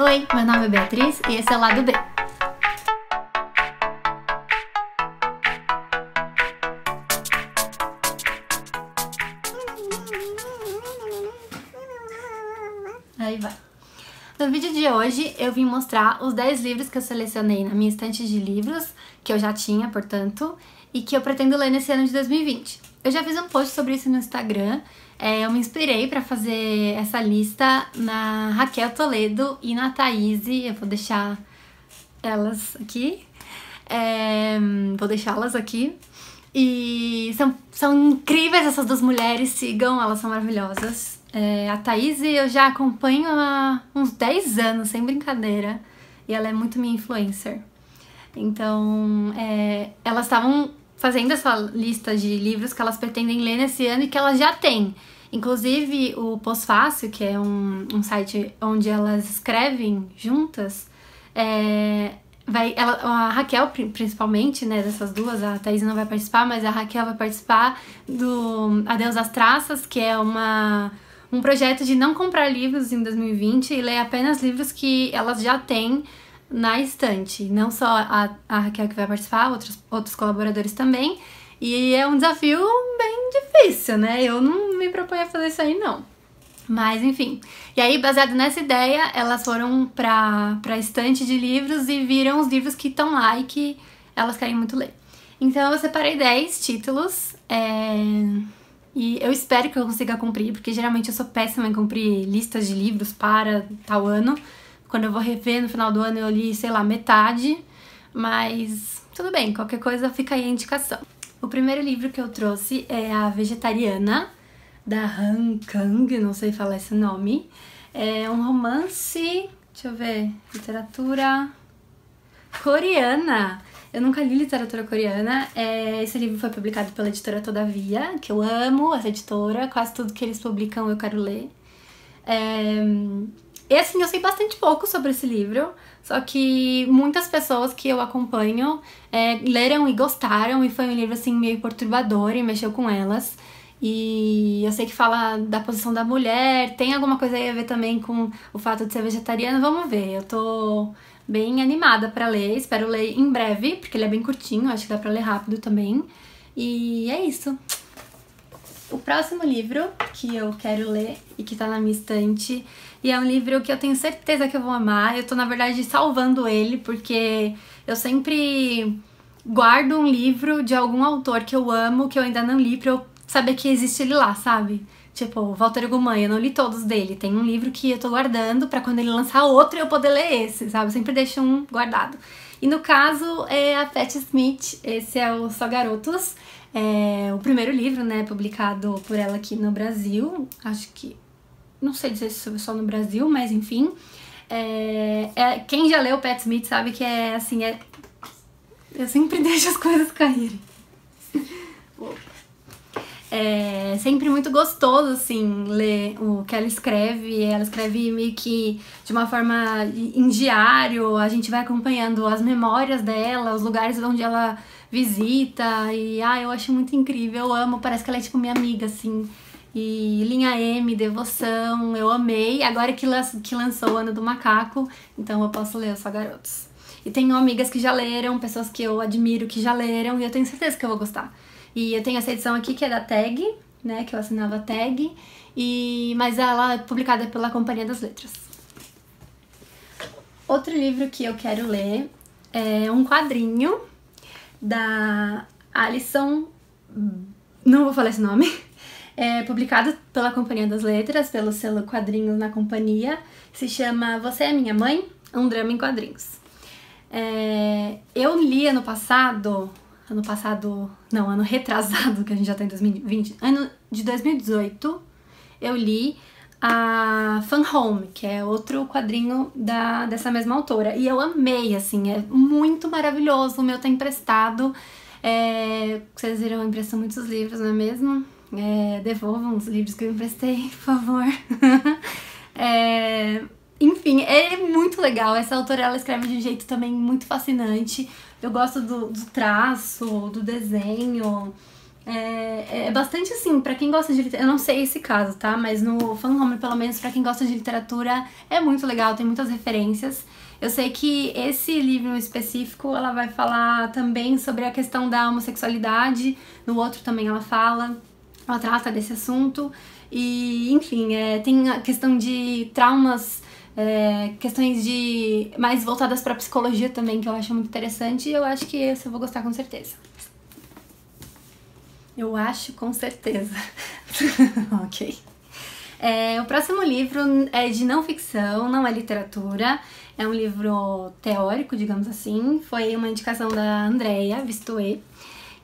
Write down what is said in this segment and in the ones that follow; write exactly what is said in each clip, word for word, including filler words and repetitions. Oi, meu nome é Beatriz e esse é o Lado B. Aí vai. No vídeo de hoje eu vim mostrar os dez livros que eu selecionei na minha estante de livros, que eu já tinha, portanto, e que eu pretendo ler nesse ano de dois mil e vinte. Eu já fiz um post sobre isso no Instagram. É, eu me inspirei para fazer essa lista na Raquel Toledo e na Thaís. Eu vou deixar elas aqui. É, vou deixá-las aqui. E são, são incríveis essas duas mulheres, sigam, elas são maravilhosas. É, a Thaís eu já acompanho há uns dez anos, sem brincadeira. E ela é muito minha influencer. Então, é, elas estavam fazendo essa lista de livros que elas pretendem ler nesse ano e que elas já têm. Inclusive, o Postfácio, que é um, um site onde elas escrevem juntas, é, vai, ela, a Raquel, principalmente, né, dessas duas, a Thaís não vai participar, mas a Raquel vai participar do Adeus às Traças, que é uma, um projeto de não comprar livros em dois mil e vinte e ler apenas livros que elas já têm na estante, não só a, a Raquel que vai participar, outros, outros colaboradores também, e é um desafio bem difícil, né? Eu não me proponho a fazer isso aí, não. Mas, enfim. E aí, baseado nessa ideia, elas foram pra, pra estante de livros e viram os livros que estão lá e que elas querem muito ler. Então, eu separei dez títulos, é... e eu espero que eu consiga cumprir, porque geralmente eu sou péssima em cumprir listas de livros para tal ano. Quando eu vou rever no final do ano, eu li, sei lá, metade. Mas tudo bem, qualquer coisa fica aí a indicação. O primeiro livro que eu trouxe é A Vegetariana, da Han Kang, não sei falar esse nome. É um romance, deixa eu ver, literatura coreana. Eu nunca li literatura coreana. É, esse livro foi publicado pela editora Todavia, que eu amo essa editora. Quase tudo que eles publicam eu quero ler. É... E assim, eu sei bastante pouco sobre esse livro, só que muitas pessoas que eu acompanho é, leram e gostaram, e foi um livro assim meio perturbador e mexeu com elas. E eu sei que fala da posição da mulher, tem alguma coisa aí a ver também com o fato de ser vegetariano, vamos ver. Eu tô bem animada pra ler, espero ler em breve, porque ele é bem curtinho, acho que dá pra ler rápido também. E é isso. O próximo livro que eu quero ler e que tá na minha estante, e é um livro que eu tenho certeza que eu vou amar, eu tô, na verdade, salvando ele, porque eu sempre guardo um livro de algum autor que eu amo, que eu ainda não li, pra eu saber que existe ele lá, sabe? Tipo, Valter Hugo Mãe, eu não li todos dele, tem um livro que eu tô guardando pra quando ele lançar outro eu poder ler esse, sabe? Eu sempre deixo um guardado. E no caso é a Patti Smith, esse é o Só Garotos. É o primeiro livro, né, publicado por ela aqui no Brasil, acho que, não sei dizer se só no Brasil, mas enfim, é, é, quem já leu Patti Smith sabe que é assim, é, eu sempre deixo as coisas caírem, é sempre muito gostoso, assim, ler o que ela escreve, ela escreve meio que de uma forma em diário, a gente vai acompanhando as memórias dela, os lugares onde ela visita, e ah, eu acho muito incrível, eu amo, parece que ela é tipo minha amiga, assim. E linha M, devoção, eu amei, agora que, lan que lançou O Ano do Macaco, então eu posso ler Só Garotos. E tenho amigas que já leram, pessoas que eu admiro que já leram, e eu tenho certeza que eu vou gostar. E eu tenho essa edição aqui que é da Tag, né, que eu assinava a Tag, e... mas ela é publicada pela Companhia das Letras. Outro livro que eu quero ler é um quadrinho da Alison, não vou falar esse nome, é publicado pela Companhia das Letras, pelo selo Quadrinhos na Companhia, se chama Você é Minha Mãe? Um Drama em Quadrinhos. É, eu li ano passado, ano passado, não, ano retrasado, que a gente já tá em dois mil e vinte, ano de dois mil e dezoito, eu li a Fun Home, que é outro quadrinho da, dessa mesma autora, e eu amei, assim, é muito maravilhoso, o meu tá emprestado, é, vocês viram, eu empresto muitos livros, não é mesmo? É, devolvam os livros que eu emprestei, por favor. É, enfim, é muito legal, essa autora, ela escreve de um jeito também muito fascinante, eu gosto do, do traço, do desenho, É, é bastante assim, pra quem gosta de literatura, eu não sei esse caso, tá? Mas no Fun Home, pelo menos, pra quem gosta de literatura, é muito legal, tem muitas referências. Eu sei que esse livro específico, ela vai falar também sobre a questão da homossexualidade, no outro também ela fala, ela trata desse assunto, e enfim, é, tem a questão de traumas, é, questões de mais voltadas pra psicologia também, que eu acho muito interessante, e eu acho que esse eu vou gostar com certeza. Eu acho com certeza. Ok. É, o próximo livro é de não ficção, não é literatura, é um livro teórico, digamos assim. Foi uma indicação da Andreia Vistoe,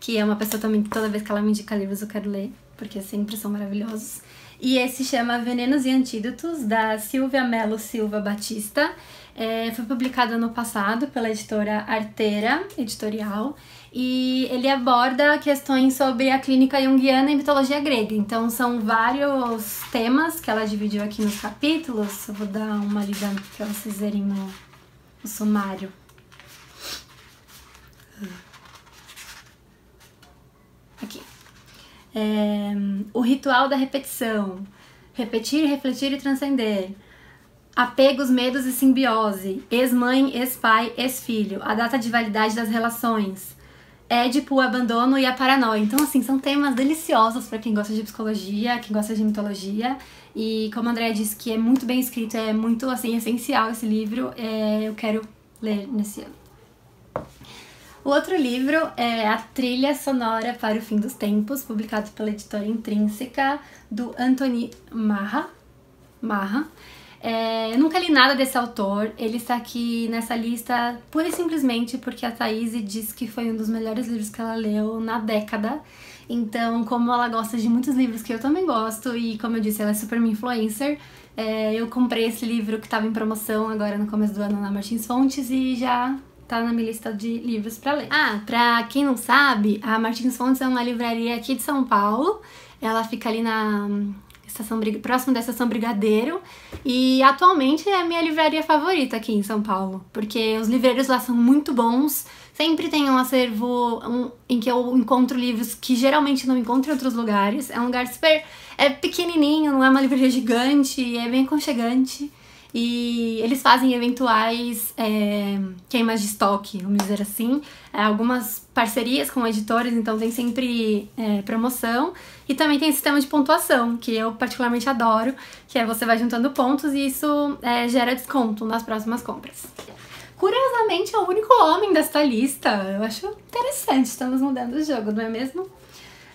que é uma pessoa também que toda vez que ela me indica livros eu quero ler, porque sempre são maravilhosos. E esse chama Venenos e Antídotos, da Sylvia Mello Silva Baptista. É, foi publicado ano passado pela editora Arteira Editorial. E ele aborda questões sobre a clínica junguiana e mitologia grega. Então são vários temas que ela dividiu aqui nos capítulos. Eu vou dar uma lida para vocês verem no, no sumário. Aqui. É, o ritual da repetição. Repetir, refletir e transcender. Apegos, medos e simbiose. Ex-mãe, ex-pai, ex-filho. A data de validade das relações. Édipo, o abandono e a paranoia. Então, assim, são temas deliciosos para quem gosta de psicologia, quem gosta de mitologia. E como a Andrea disse que é muito bem escrito, é muito, assim, essencial esse livro, é, eu quero ler nesse ano. O outro livro é A Trilha Sonora para o Fim dos Tempos, publicado pela editora Intrínseca, do Anthony Marra. Marra. É, eu nunca li nada desse autor, ele está aqui nessa lista pura e simplesmente porque a Thaís diz que foi um dos melhores livros que ela leu na década. Então, como ela gosta de muitos livros que eu também gosto e, como eu disse, ela é super minha influencer, é, eu comprei esse livro que estava em promoção agora no começo do ano na Martins Fontes e já tá na minha lista de livros para ler. Ah, pra quem não sabe, a Martins Fontes é uma livraria aqui de São Paulo, ela fica ali na... Estação, próximo da Estação Brigadeiro, e atualmente é a minha livraria favorita aqui em São Paulo, porque os livreiros lá são muito bons, sempre tem um acervo um, em que eu encontro livros que geralmente não encontro em outros lugares, é um lugar super... é pequenininho, não é uma livraria gigante, é bem aconchegante, e eles fazem eventuais é, queimas de estoque, vamos dizer assim, é, algumas parcerias com editores, então tem sempre é, promoção, e também tem sistema de pontuação, que eu particularmente adoro, que é você vai juntando pontos e isso é, gera desconto nas próximas compras. Curiosamente, é o único homem desta lista, eu acho interessante, estamos mudando o jogo, não é mesmo?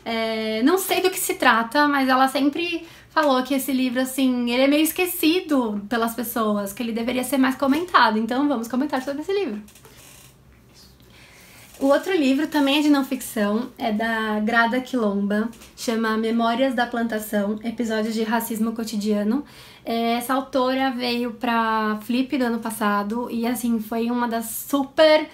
É, não sei do que se trata, mas ela sempre falou que esse livro, assim, ele é meio esquecido pelas pessoas, que ele deveria ser mais comentado, então vamos comentar sobre esse livro. O outro livro também é de não ficção, é da Grada Kilomba, chama Memórias da Plantação, Episódios de Racismo Cotidiano. Essa autora veio pra Flip do ano passado e, assim, foi uma das super...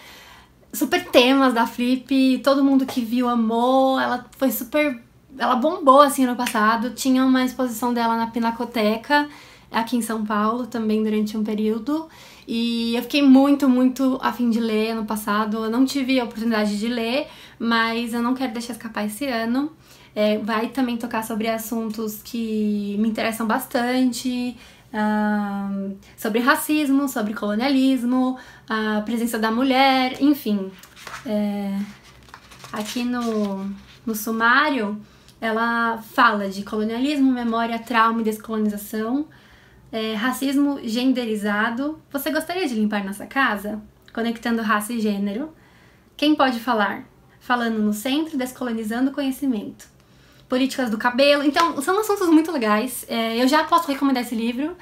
super temas da Flip, todo mundo que viu amou, ela foi super... ela bombou, assim, ano passado, tinha uma exposição dela na Pinacoteca, aqui em São Paulo, também durante um período, e eu fiquei muito, muito afim de ler ano passado, eu não tive a oportunidade de ler, mas eu não quero deixar escapar esse ano, é, vai também tocar sobre assuntos que me interessam bastante, Uh, sobre racismo, sobre colonialismo, a presença da mulher, enfim. É, aqui no, no sumário, ela fala de colonialismo, memória, trauma e descolonização, é, racismo genderizado. Você gostaria de limpar nossa casa? Conectando raça e gênero. Quem pode falar? Falando no centro, descolonizando o conhecimento. Políticas do cabelo, então são assuntos muito legais, é, eu já posso recomendar esse livro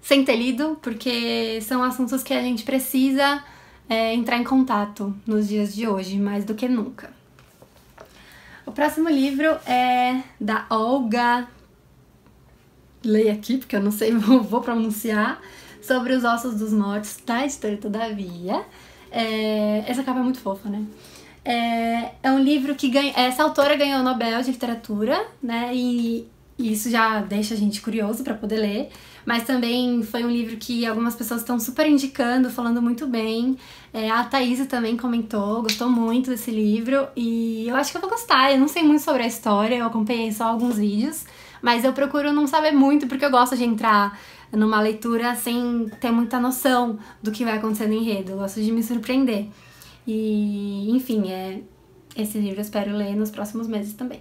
sem ter lido, porque são assuntos que a gente precisa é, entrar em contato nos dias de hoje, mais do que nunca. O próximo livro é da Olga, leia aqui porque eu não sei, vou pronunciar, sobre os ossos dos mortos, da editora Todavia, é, essa capa é muito fofa, né? É, é um livro que ganha, essa autora ganhou o Nobel de Literatura, né, e, e isso já deixa a gente curioso para poder ler, mas também foi um livro que algumas pessoas estão super indicando, falando muito bem. É, a Thaís também comentou, gostou muito desse livro e eu acho que eu vou gostar. Eu não sei muito sobre a história, eu acompanhei só alguns vídeos, mas eu procuro não saber muito porque eu gosto de entrar numa leitura sem ter muita noção do que vai acontecer no enredo. Eu gosto de me surpreender. E, enfim, é, esse livro eu espero ler nos próximos meses também.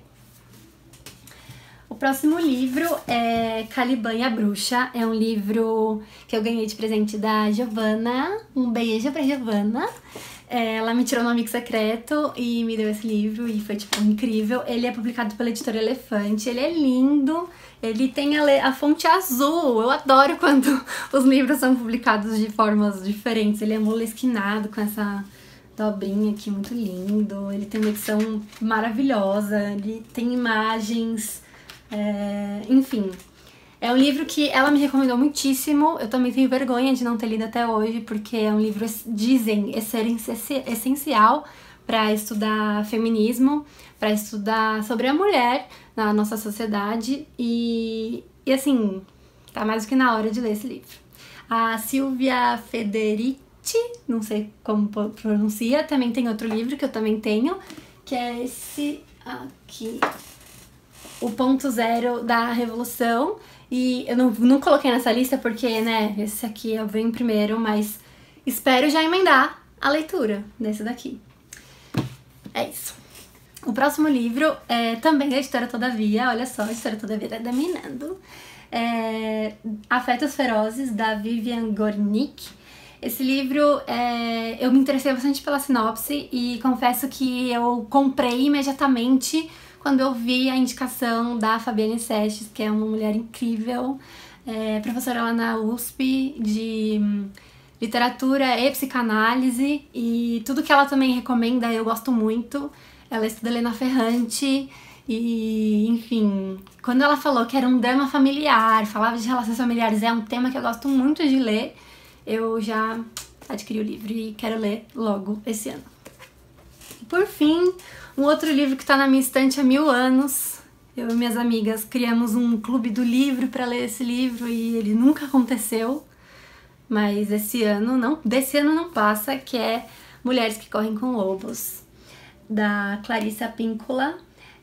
O próximo livro é Caliban e a Bruxa. É um livro que eu ganhei de presente da Giovana. Um beijo pra Giovana. Ela me tirou no Amigo Secreto e me deu esse livro e foi, tipo, incrível. Ele é publicado pela editora Elefante, ele é lindo, ele tem a, a fonte azul. Eu adoro quando os livros são publicados de formas diferentes. Ele é molesquinado com essa dobrinha aqui, muito lindo. Ele tem uma edição maravilhosa, ele tem imagens, é, enfim... É um livro que ela me recomendou muitíssimo, eu também tenho vergonha de não ter lido até hoje, porque é um livro, dizem, é essencial para estudar feminismo, para estudar sobre a mulher na nossa sociedade, e, e assim, tá mais do que na hora de ler esse livro. A Sylvia Federici, não sei como pronuncia, também tem outro livro que eu também tenho, que é esse aqui, O Ponto Zero da Revolução. E eu não, não coloquei nessa lista porque, né, esse aqui eu venho primeiro, mas espero já emendar a leitura desse daqui. É isso. O próximo livro é também da editora Todavia, olha só, a editora Todavia tá dominando. É Afetos Ferozes, da Vivian Gornick. Esse livro, é, eu me interessei bastante pela sinopse e confesso que eu comprei imediatamente quando eu vi a indicação da Fabiane Sestes, que é uma mulher incrível, é, professora lá na U S P de literatura e psicanálise, e tudo que ela também recomenda eu gosto muito. Ela estuda Helena Ferrante e, enfim, quando ela falou que era um drama familiar, falava de relações familiares, é um tema que eu gosto muito de ler, eu já adquiri o livro e quero ler logo esse ano. Por fim, um outro livro que está na minha estante há mil anos. Eu e minhas amigas criamos um clube do livro para ler esse livro e ele nunca aconteceu. Mas esse ano não, desse ano não passa, que é Mulheres que Correm com Lobos, da Clarissa Píncola.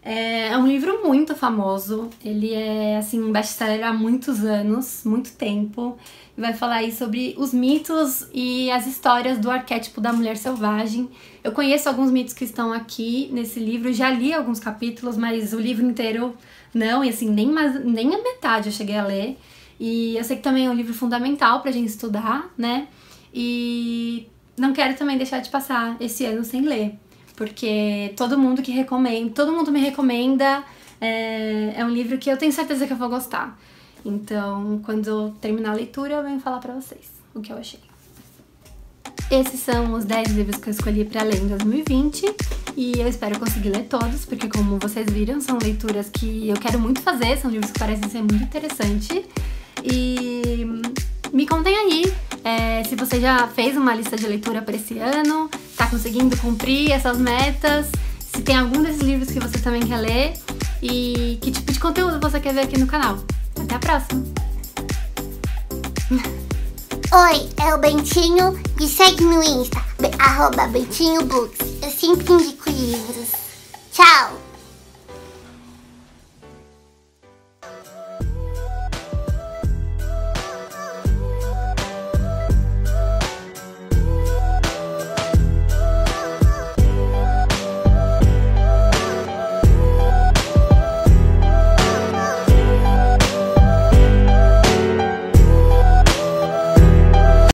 É, é um livro muito famoso, ele é assim, um best-seller há muitos anos, muito tempo. E vai falar aí sobre os mitos e as histórias do arquétipo da mulher selvagem. Eu conheço alguns mitos que estão aqui nesse livro, já li alguns capítulos, mas o livro inteiro não, e assim, nem, nem a metade eu cheguei a ler. E eu sei que também é um livro fundamental pra gente estudar, né? E não quero também deixar de passar esse ano sem ler. Porque todo mundo que recomenda, todo mundo me recomenda, é, é um livro que eu tenho certeza que eu vou gostar. Então, quando eu terminar a leitura, eu venho falar pra vocês o que eu achei. Esses são os dez livros que eu escolhi pra ler em dois mil e vinte, e eu espero conseguir ler todos, porque como vocês viram, são leituras que eu quero muito fazer, são livros que parecem ser muito interessantes. E me contem aí, é, se você já fez uma lista de leitura pra esse ano, tá conseguindo cumprir essas metas, se tem algum desses livros que você também quer ler e que tipo de conteúdo você quer ver aqui no canal. Até a próxima! Oi, é o Bentinho, me segue no Insta, arroba Bentinho Books. Eu sempre indico livros. Tchau!